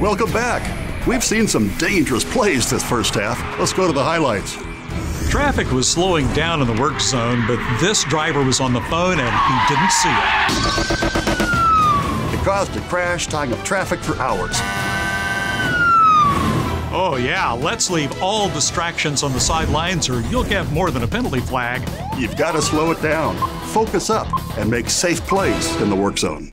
Welcome back. We've seen some dangerous plays this first half. Let's go to the highlights. Traffic was slowing down in the work zone, but this driver was on the phone and he didn't see it. It caused a crash, tying up traffic for hours. Oh yeah, let's leave all distractions on the sidelines or you'll get more than a penalty flag. You've got to slow it down, focus up, and make safe plays in the work zone.